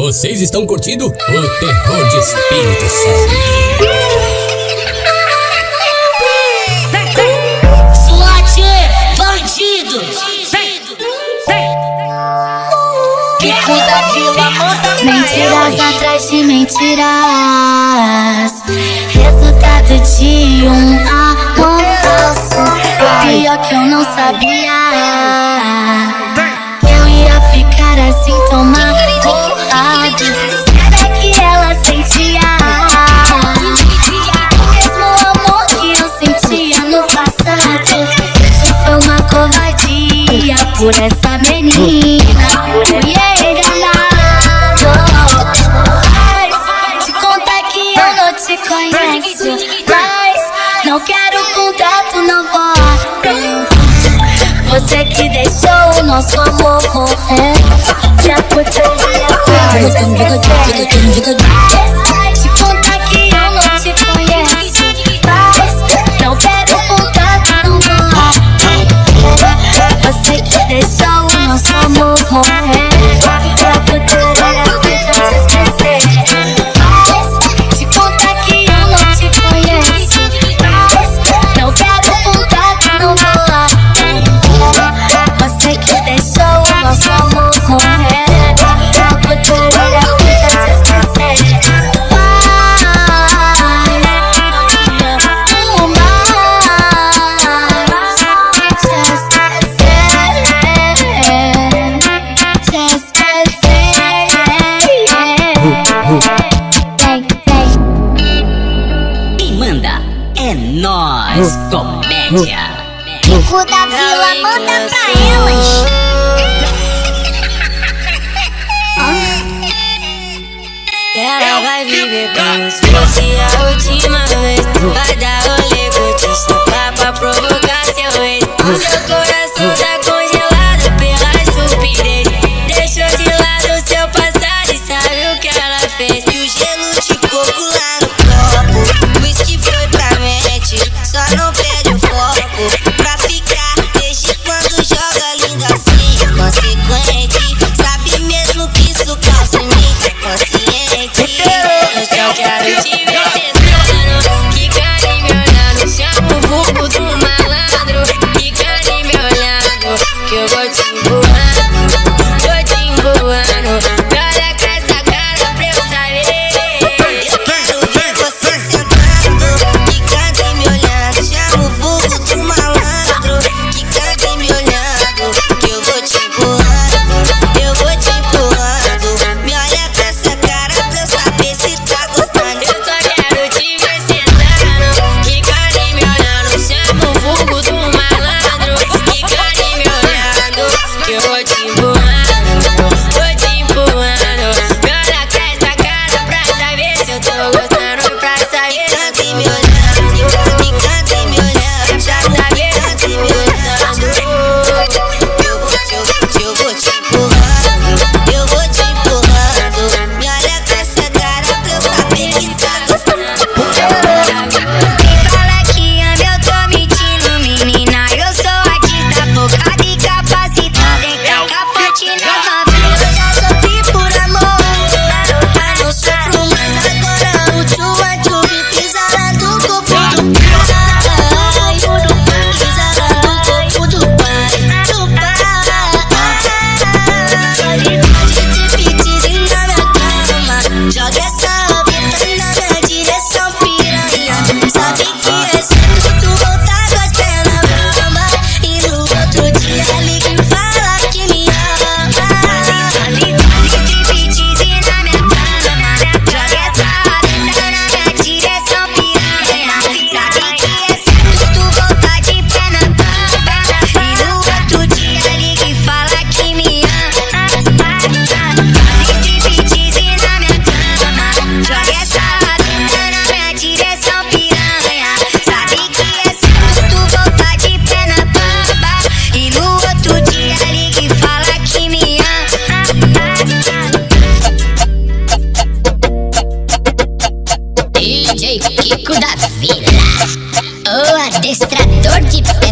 Vocês estão curtindo o Terror de Espírito Santo. Slot bandido. Kiko da Vila manda. Mentiras atrás de mentiras, resultado de amor falso. Pior que eu não sabia. Sem tomar porrada, será que ela sentia o mesmo amor que eu sentia no passado? Isso foi uma covardia por essa menina. Mulher enganada, faz de conta que eu não te conheço, mas não quero contato, não volto. Você que deixou o nosso amor morrer, já poderia ter nos esquecer. Mas te conta que eu não te conheço, mas não quero contato, não morre. Você que deixou o nosso amor morrer, já poderia ter nos esquecer. Mas te conta que eu não te conheço, mas não quero contato, não morre. Você que deixou o nosso amor morrer, pra poder a se esquecer. Faz o mais, se esquecer. Quem manda é nós, comédia. Kiko da Vila manda pra elas. Ela vai viver como se fosse a última vez. Vai dar rolê gotista pra provocar seu ex. O seu coração tá congelado pela estupidez. Deixou de lado seu passado e sabe o que ela fez. E o gelo de coco lá no copo, o uísque foi pra mente. Só não perde o foco. DJ Kiko da Vila, o Adestrador de Pepequinhas.